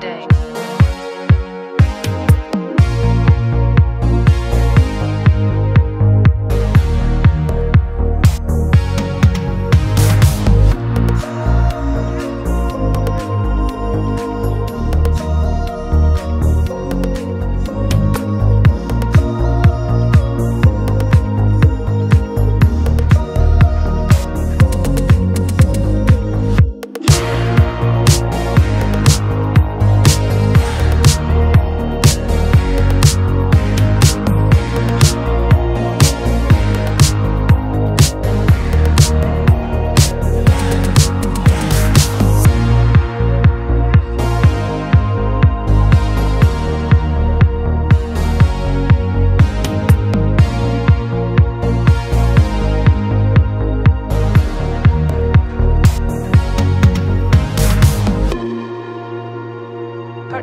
today.